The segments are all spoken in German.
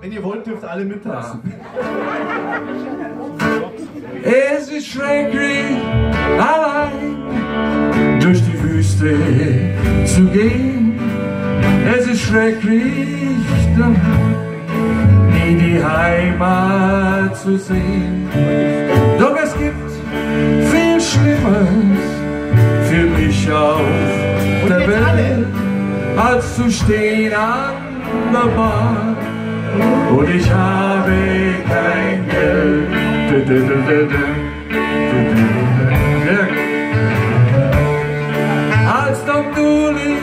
Wenn ihr wollt, dürft alle mittanzen. Es ist schrecklich, allein durch die Wüste zu gehen. Es ist schrecklich, dann nie die Heimat zu sehen. Doch es gibt viel Schlimmes für mich auf der Welt, als zu stehen an der Bar. Und ich habe kein Geld. Als der Dulli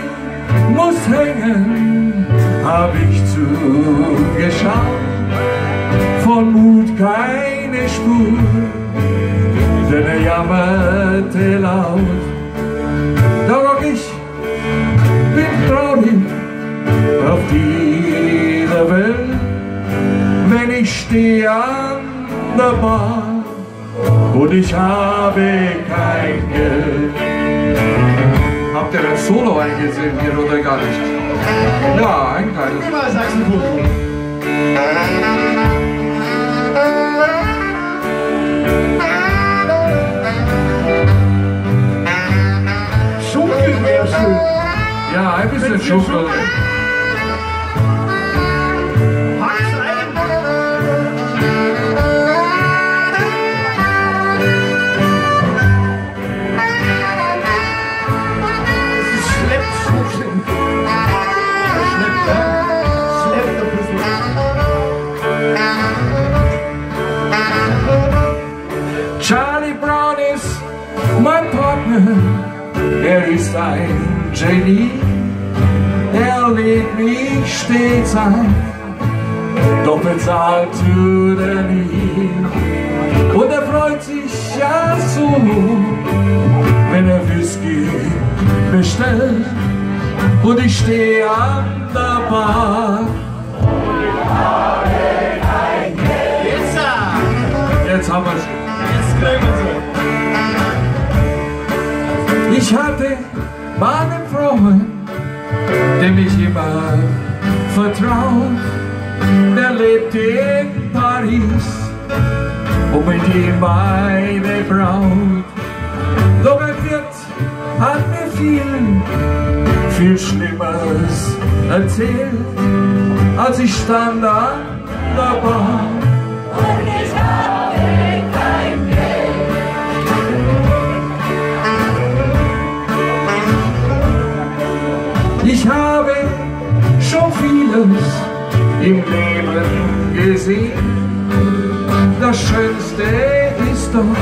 muss hängen, hab ich zugeschaut. Von Mut keine Spur, denn er jammerte laut. Doch auch ich bin traurig auf dieser Welt, wenn ich stehe an der Bar und ich habe kein Geld. Habt ihr ein Solo eingesehen hier oder gar nicht? Ja, ein kleines. Immer Sachsenburg. Schunkel wäre schön. Ja, ein bisschen Schunkel. Charlie Brown ist mein Partner, er ist ein Genie. Er lädt mich stets ein, doch bezahlt tut er nie. Und er freut sich ja so, wenn er Whisky bestellt. Und ich stehe an der Bar. Jetzt haben wir es. Ich hatte meinen Frommen, der mich immer vertraut. Der lebte in Paris und mit ihm meine Braut. Doch ein Wirt hat mir viel Schlimmeres erzählt, als ich stand an der Bar. Und ich hatte kein Geld. Ich habe schon vieles im Leben gesehen. Das Schönste ist doch,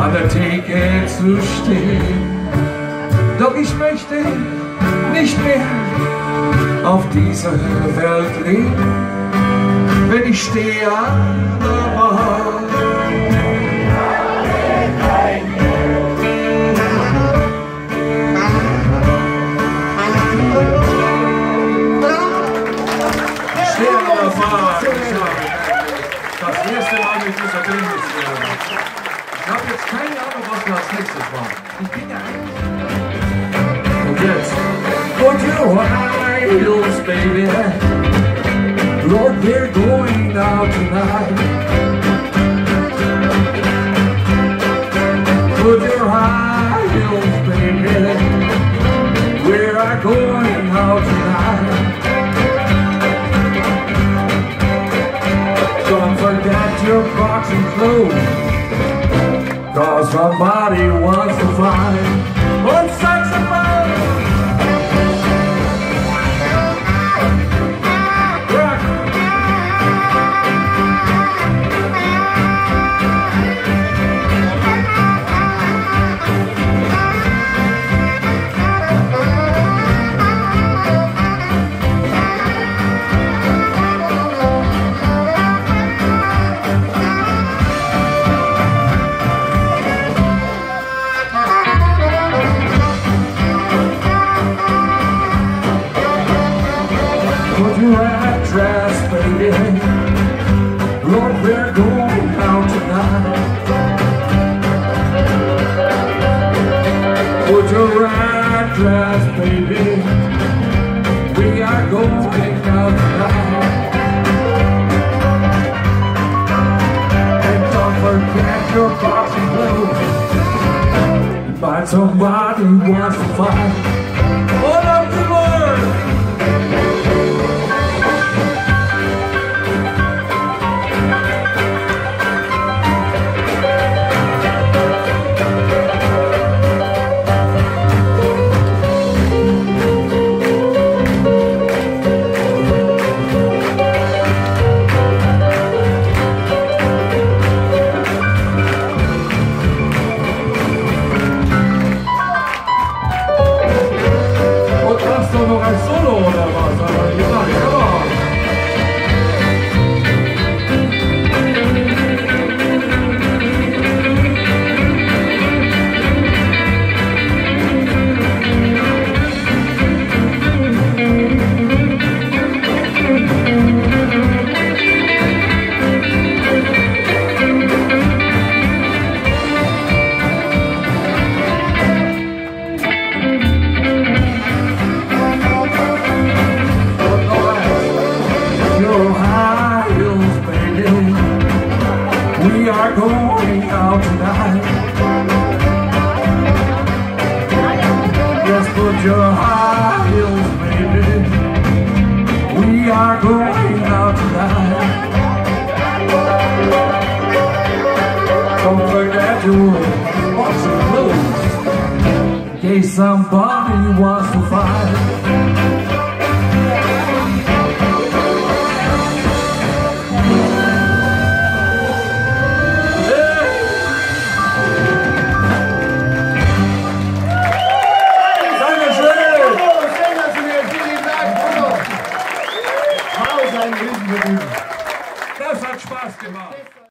an der Theke zu stehen. Doch ich möchte nicht mehr auf dieser Welt leben, wenn ich stehe an der Bar. Das erste Mal mit dieser Bildnis. Ich habe jetzt keine Ahnung, was wir als nächstes machen. Ich bin ja eigentlich. Und jetzt. But you high heels, baby. Lord, we're going out tonight. Put your high heels, baby. We're going out tonight. Don't forget your boxing clothes, cause somebody wants to find one saxophone. Rock. Baby, we are going out tonight. somebody wants to fight. Hold up the word. We are going out tonight. Just put your high heels, baby. We are going out tonight. Don't forget to watch some clothes in case somebody wants to fight. Das hat Spaß gemacht.